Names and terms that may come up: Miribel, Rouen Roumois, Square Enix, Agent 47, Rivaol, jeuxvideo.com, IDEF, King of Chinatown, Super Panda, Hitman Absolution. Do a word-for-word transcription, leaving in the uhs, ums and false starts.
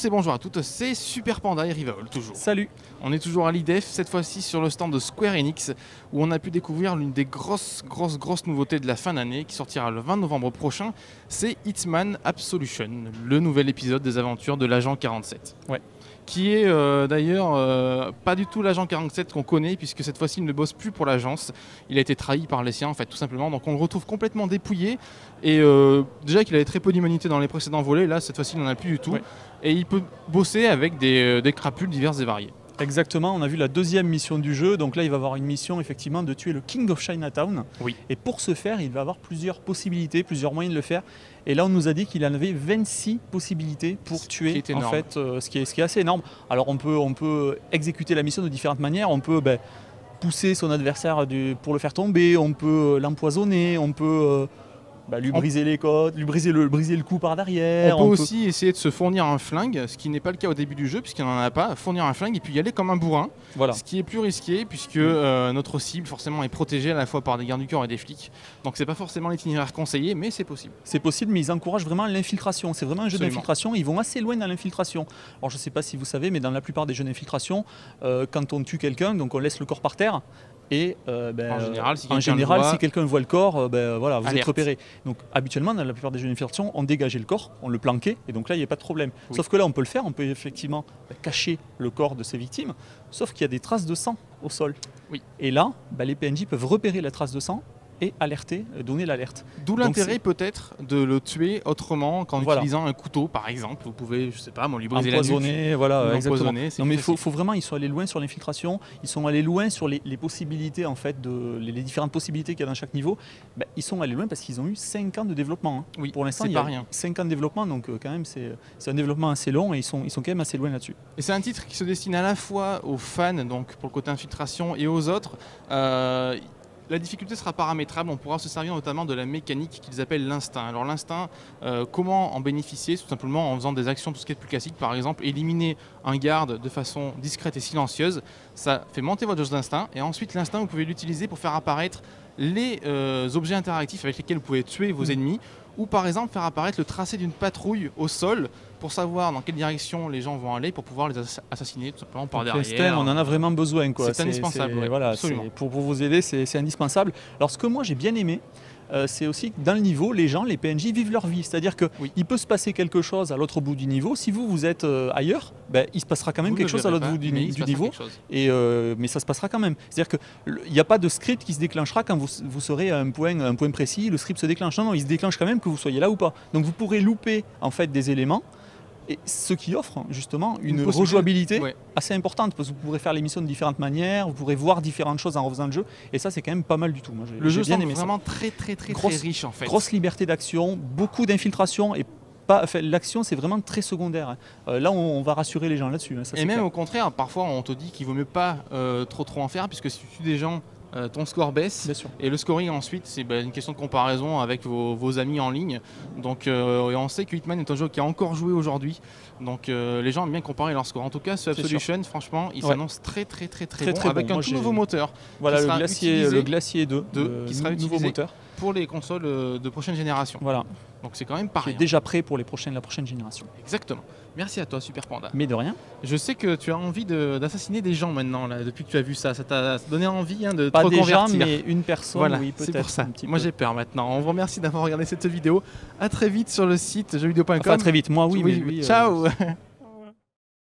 tous et bonjour à toutes, c'est Super Panda et Rivaol toujours. Salut. On est toujours à l'I D E F, cette fois-ci sur le stand de Square Enix, où on a pu découvrir l'une des grosses, grosses, grosses nouveautés de la fin d'année, qui sortira le vingt novembre prochain, c'est Hitman Absolution, le nouvel épisode des aventures de l'Agent quarante-sept. Ouais. Qui est euh, d'ailleurs euh, pas du tout l'Agent quarante-sept qu'on connaît, puisque cette fois-ci il ne bosse plus pour l'agence, il a été trahi par les siens en fait, tout simplement, donc on le retrouve complètement dépouillé, et euh, déjà qu'il avait très peu d'humanité dans les précédents volets, là cette fois-ci il n'en a plus du tout, ouais. Et il peut bosser avec des, euh, des crapules diverses et variées. Exactement, on a vu la deuxième mission du jeu, donc là il va avoir une mission effectivement de tuer le King of Chinatown, oui. Et pour ce faire il va avoir plusieurs possibilités, plusieurs moyens de le faire, et là on nous a dit qu'il en avait vingt-six possibilités pour tuer en fait, euh, ce, qui est, ce qui est assez énorme. Alors on peut, on peut exécuter la mission de différentes manières, on peut ben, pousser son adversaire du, pour le faire tomber, on peut l'empoisonner, on peut... Euh, Bah, lui briser on... les côtes, lui briser le, briser le cou par derrière. On peut on aussi peut... essayer de se fournir un flingue, ce qui n'est pas le cas au début du jeu, puisqu'il n'en a pas. Fournir un flingue et puis y aller comme un bourrin. Voilà. Ce qui est plus risqué, puisque euh, notre cible, forcément, est protégée à la fois par des gardes du corps et des flics. Donc, c'est pas forcément l'itinéraire conseillé, mais c'est possible. C'est possible, mais ils encouragent vraiment l'infiltration. C'est vraiment un jeu d'infiltration. Ils vont assez loin dans l'infiltration. Alors, je sais pas si vous savez, mais dans la plupart des jeux d'infiltration, euh, quand on tue quelqu'un, donc on laisse le corps par terre. Et euh, ben, en général, si quelqu'un le voit, si quelqu'un voit le corps, ben, voilà, vous alerte. Êtes repéré. Donc habituellement, dans la plupart des jeux d'infiltration, on dégageait le corps, on le planquait, et donc là, il n'y a pas de problème. Oui. Sauf que là, on peut le faire, on peut effectivement ben, cacher le corps de ses victimes, sauf qu'il y a des traces de sang au sol. Oui. Et là, ben, les P N J peuvent repérer la trace de sang et alerter, donner l'alerte. D'où l'intérêt peut-être de le tuer autrement qu'en voilà. utilisant un couteau par exemple. Vous pouvez, je sais pas, lui briser la nuque, voilà, empoisonner. Non mais il faut, faut vraiment, ils sont allés loin sur l'infiltration, ils sont allés loin sur les, les possibilités en fait, de, les, les différentes possibilités qu'il y a dans chaque niveau. Bah, ils sont allés loin parce qu'ils ont eu cinq ans de développement. Hein. Oui, pour l'instant, il y a rien. cinq ans de développement, donc euh, quand même c'est un développement assez long et ils sont, ils sont quand même assez loin là-dessus. Et c'est un titre qui se destine à la fois aux fans, donc pour le côté infiltration, et aux autres. Euh, La difficulté sera paramétrable, on pourra se servir notamment de la mécanique qu'ils appellent l'instinct. Alors l'instinct, euh, comment en bénéficier? Tout simplement en faisant des actions, tout ce qui est plus classique, par exemple éliminer un garde de façon discrète et silencieuse, ça fait monter votre jauge d'instinct, et ensuite l'instinct vous pouvez l'utiliser pour faire apparaître les euh, objets interactifs avec lesquels vous pouvez tuer vos ennemis, ou par exemple faire apparaître le tracé d'une patrouille au sol pour savoir dans quelle direction les gens vont aller pour pouvoir les assassiner tout simplement par derrière. Stem, on en a vraiment besoin. C'est indispensable. Ouais, voilà, pour, pour vous aider, c'est indispensable. Alors ce que moi j'ai bien aimé, euh, c'est aussi que dans le niveau, les gens, les P N J vivent leur vie. C'est-à-dire qu'il oui. peut se passer quelque chose à l'autre bout du niveau. Si vous, vous êtes euh, ailleurs, ben, il se passera quand même vous quelque chose à l'autre bout du, du niveau. Et, euh, mais ça se passera quand même. C'est-à-dire qu'il n'y a pas de script qui se déclenchera quand vous, vous serez à un point, un point précis. Le script se déclenche. Non, non, il se déclenche quand même que vous soyez là ou pas. Donc vous pourrez louper en fait, des éléments. Et ce qui offre justement une, une rejouabilité ouais. assez importante, parce que vous pourrez faire les missions de différentes manières, vous pourrez voir différentes choses en refaisant le jeu, et ça c'est quand même pas mal du tout. Moi, le jeu semble vraiment ça. très très très, grosse, très riche en fait. Grosse liberté d'action, beaucoup d'infiltration, et enfin, l'action c'est vraiment très secondaire. Euh, là on, on va rassurer les gens là-dessus. Hein, et même clair. Au contraire, parfois on te dit qu'il vaut mieux pas euh, trop trop en faire, puisque si tu tues des gens, Euh, ton score baisse et le scoring ensuite c'est bah, une question de comparaison avec vos, vos amis en ligne, donc euh, et on sait que Hitman est un jeu qui a encore joué aujourd'hui, donc euh, les gens aiment bien comparer leur score. En tout cas ce Absolution franchement il s'annonce ouais. très très très très, très, bon, très avec bon. un Moi, tout nouveau moteur, voilà, le glacier, le glacier deux, deux, euh, qui sera nouveau moteur pour les consoles de prochaine génération, voilà, donc c'est quand même pareil, déjà prêt pour les prochaines, la prochaine génération. Exactement. Merci à toi, Super Panda. Mais de rien. Je sais que tu as envie d'assassiner de, des gens maintenant, là, depuis que tu as vu ça. Ça t'a donné envie hein, de te reconvertir. Pas des gens, mais une personne, voilà, oui, peut-être. C'est pour ça. Moi, j'ai peur maintenant. On vous remercie d'avoir regardé cette vidéo. À très vite sur le site jeux vidéo point com. Enfin, à très vite, moi, oui. oui, mais, oui, oui ciao euh...